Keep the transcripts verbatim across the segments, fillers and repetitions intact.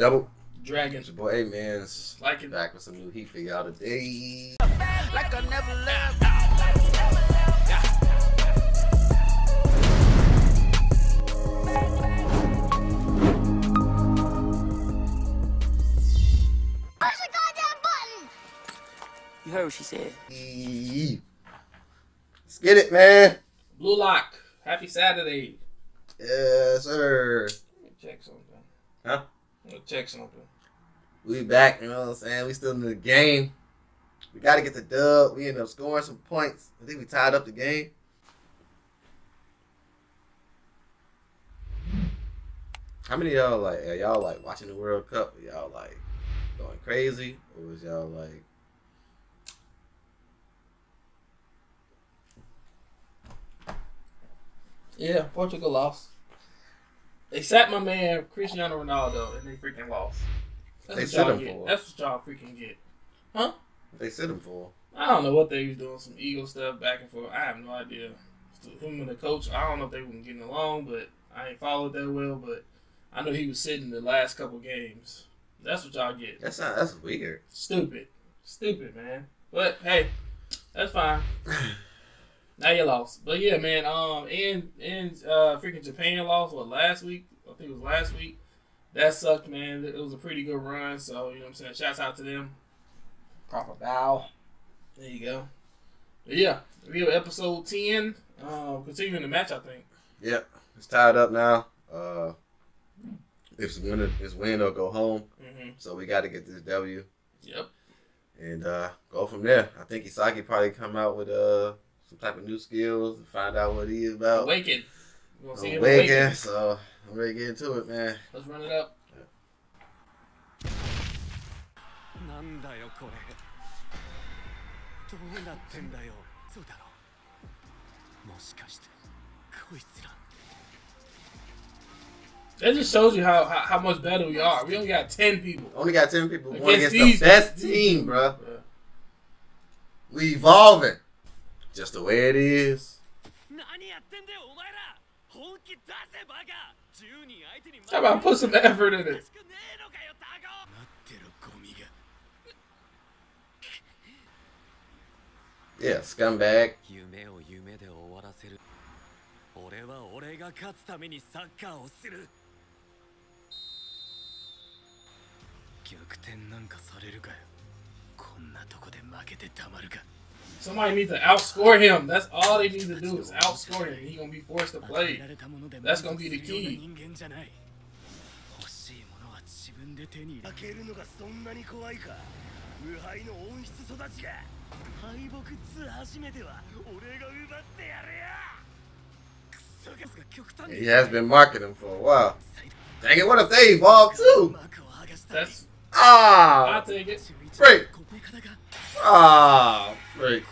Double Dragon. Your boy A-Man's like it. Back with some new heat for y'all today. Like I never left. Push the goddamn button! You heard what she said. Let's get it, man. Blue Lock. Happy Saturday. Yes, sir. Let me check something. Huh? I'm gonna check something. We back, you know what I'm saying? We still in the game. We gotta get the dub. We end up scoring some points. I think we tied up the game. How many of y'all like are y'all like watching the World Cup? Are y'all like going crazy? Or was y'all like yeah, Portugal lost. They sat my man Cristiano Ronaldo and they freaking lost. That's they sit him get. for. That's what y'all freaking get, huh? They sit him for. I don't know what they was doing, some ego stuff back and forth. I have no idea. Him and the coach, I don't know if they weren't getting along, but I ain't followed that well. But I know he was sitting the last couple games. That's what y'all get. That's not. That's weird. Stupid, stupid, man. But hey, that's fine. Now you lost, but yeah, man. Um, and and uh, freaking Japan lost what last week? I think it was last week. That sucked, man. It was a pretty good run, so you know what I'm saying. Shouts out to them. Proper bow. There you go. But yeah, we have episode ten. Uh, continuing the match, I think. Yep, it's tied up now. Uh, it's win, it's win or go home. Mm-hmm. So we got to get this W. Yep. And uh, go from there. I think Isagi probably come out with uh. some type of new skills and find out what he is about. Awaken. We're gonna see him awaken. So I'm ready to get into it, man. Let's run it up. Yeah. That just shows you how, how how much better we are. We only got ten people. Only got ten people against, against the these, best team, bro. Yeah. We evolving. Just the way it is. How about put some effort in it? Yeah, scumbag. Somebody needs to outscore him. That's all they need to do is outscore him. He's going to be forced to play. That's going to be the key. He has been marking him for a while. Dang it, what if they evolve too? That's... Ah! I'll take it. Break! Ah! Break.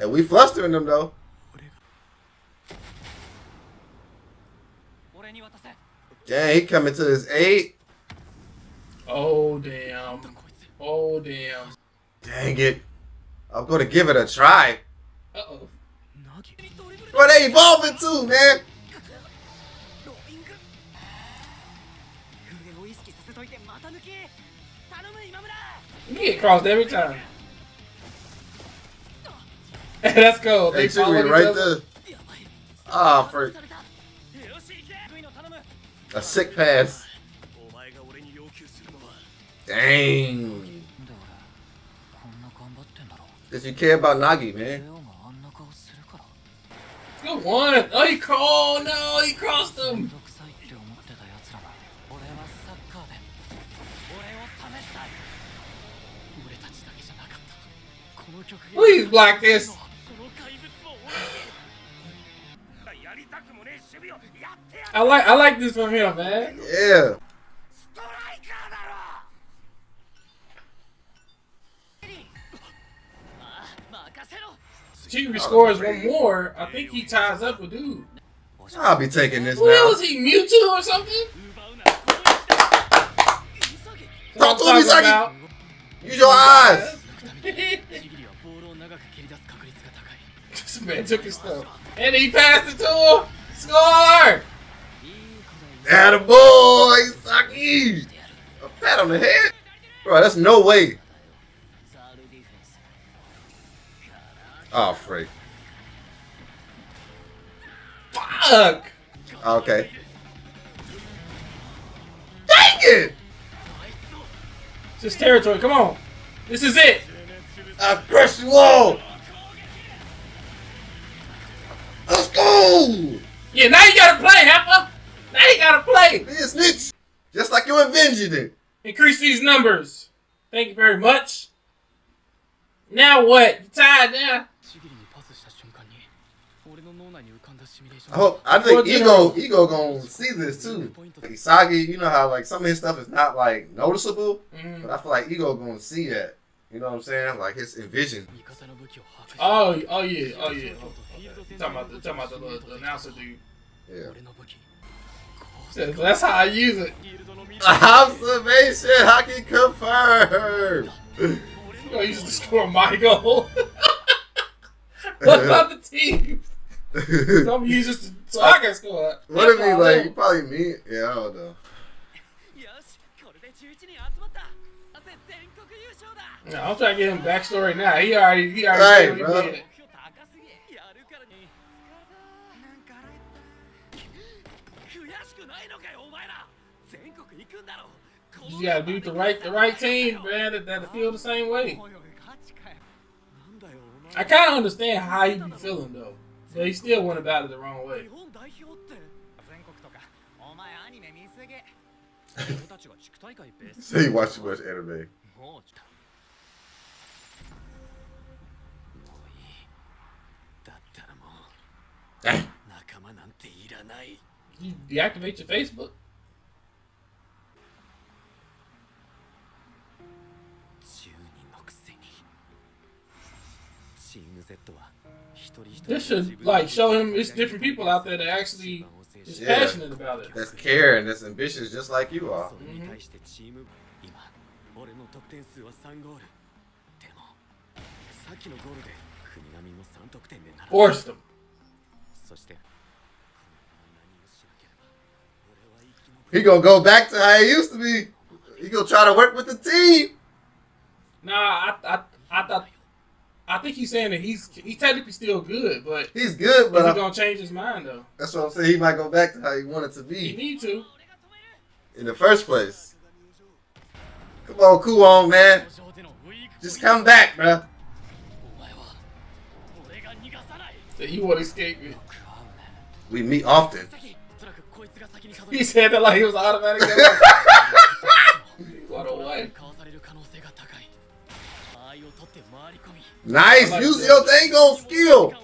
And we flustering them though. Dang, he coming to this eight. Oh, damn. Oh, damn. Dang it. I'm going to give it a try. Uh-oh. Well, they evolving too, man. You get crossed every time. That's cool. They should be right there. Ah, oh, freak. A sick pass. Dang. Did you care about Nagi, man? Good one. Oh, he crawled. No, he crossed him. Please block this. I like I like this from him, man. Yeah. She scores one more. I think he ties up with dude. I'll be taking this. Who was he, Mewtwo or something? Talk to me, Saki. Use your eyes. This man took his stuff. And he passed it to him! Score! Attaboy, Saki! A pat on the head? Bro, that's no way. Oh, freak. Fuck! Okay. Dang it! It's just territory, come on. This is it. I'll crush you all. Let's go! Yeah, now you gotta play, Heffa! Now you gotta play! This snitch! Just like you avenged it! Increase these numbers. Thank you very much. Now what? You tired now? I hope, I think Ego Ego gonna see this too. Like Isagi, you know how like some of his stuff is not like noticeable, mm-hmm. but I feel like Ego gonna see that. You know what I'm saying? Like his envision. Oh, oh yeah, oh yeah. Oh, okay. Talking about the, talking about the, the, the announcer dude. Yeah. So that's how I use it. Observation, I can confirm. You know, you just score my goal. What about the team? Some users, so I can score. What if he like? You probably mean, yeah, I don't know. No, I'm trying to get him backstory now. He already, he already. Right, bro. Did. You gotta do the right, the right team, man. That, that feel the same way. I kind of understand how he be feeling though. But he still went about it the wrong way. So you watch too much anime. You deactivate your Facebook. This should like show him it's different people out there that actually is yeah. passionate about it. That's caring, that's ambitious, just like you are. Mm-hmm. Force them. He gonna go back to how he used to be. He gonna try to work with the team. Nah, I, I, I thought. I think he's saying that he's he's technically still good, but he's good, but he's gonna change his mind though. That's what I'm saying. He might go back to how he wanted to be. He need to. In the first place. Come on, Kuon, man. Just come back, bruh. So he won't escape me. We meet often. He said that like he was automatic. What a way. Nice! Like Use that. your dango skill!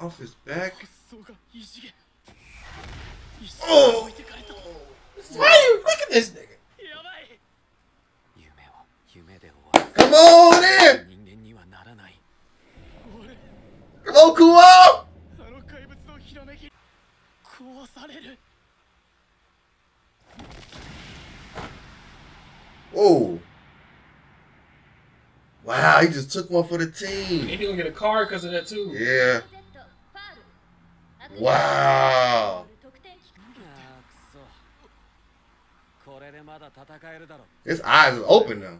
Off his back. Oh! Why you look at this nigga? Come on in! Come on, Kuon! Whoa! Wow, he just took one for the team. And he gonna get a card because of that too. Yeah. Wow. His eyes are open now.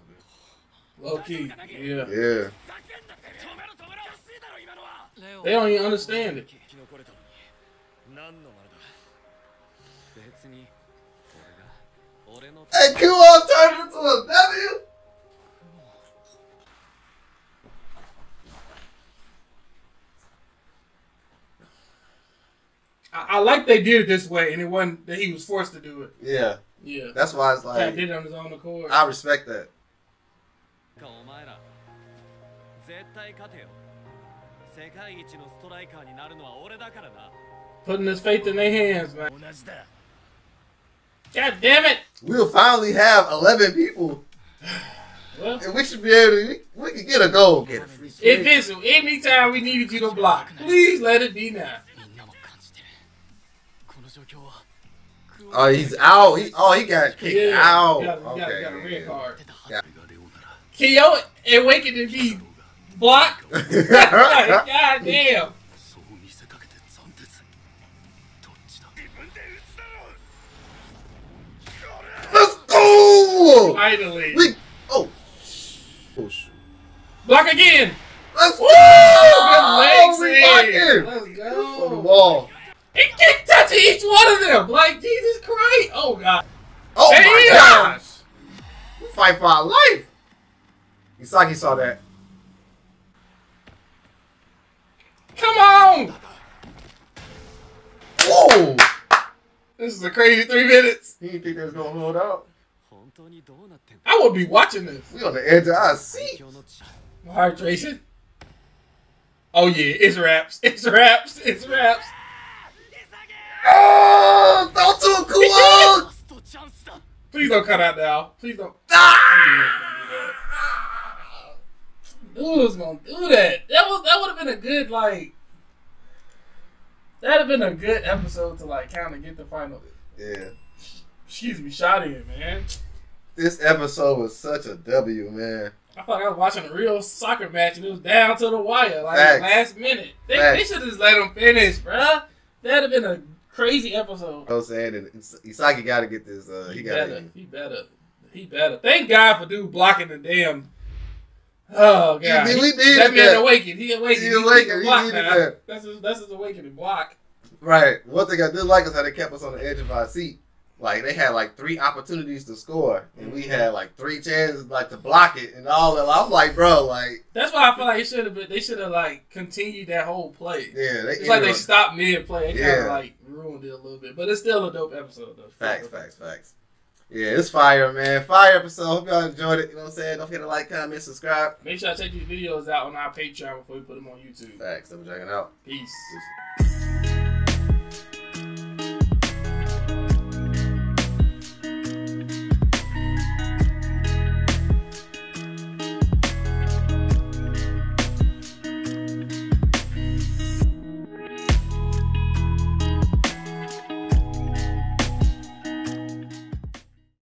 Low key. Yeah. Yeah. They don't even understand it. Hey, Kuon turned into a W. I like they did it this way, and it wasn't that he was forced to do it. Yeah, yeah. That's why it's like he did it on his own accord. I respect that. Putting his faith in their hands, man. God damn it! We'll finally have eleven people, well, and we should be able to. We can get a goal. Get a free if it's anytime we needed you to block, please let it be now. Oh, he's out. He, oh, he got kicked yeah, out. Got, okay. Got a red yeah. card. Yeah. Kiyo awakened to be blocked. God damn. Finally. We, oh. Oh, shoot. Block again. Let's Woo! Go. Oh, good legs in. Let's go. On the wall. It kept touching each one of them. Like, Jesus Christ. Oh, God. Oh, Damn. my gosh. We fight for our life. Isagi saw that. Come on. Whoa. This is a crazy three minutes. You didn't think that was going to hold out. I will be watching this. We on the edge of our seat. Hydration. Oh, yeah. It's wraps. It's wraps. It's wraps. Oh, don't do Kuon. Please don't cut out now. Please don't. Ah! Dude was gonna do that. That was that would have been a good like. That'd have been a good episode to like kind of get the final. Yeah. Excuse me, shot in, man. This episode was such a W, man. I thought I was watching a real soccer match and it was down to the wire, like Facts. last minute. They, they should just let them finish, bruh. That'd have been a crazy episode. I was saying that Isagi got to get this. Uh, he, he gotta better. He better. He better. Thank God for dude blocking the damn. Oh God. He, he, he that man awakened. He awakened. He, he awakened. He needed that. That's his, that's his awakening block. Right. One thing I did like is how they kept us on the edge of our seat. Like they had like three opportunities to score, and we had like three chances like to block it, and all that. I'm like, bro, like that's why I feel like it should have been. They should have like continued that whole play. Yeah, they, it's like they stopped mid play. It yeah. kind of like ruined it a little bit, but it's still a dope episode though. Facts, facts, facts. Yeah, it's fire, man. Fire episode. Hope y'all enjoyed it. You know what I'm saying? Don't forget to like, comment, subscribe. Make sure I check these videos out on our Patreon before we put them on YouTube. Facts. I'm checking out. Peace. Peace.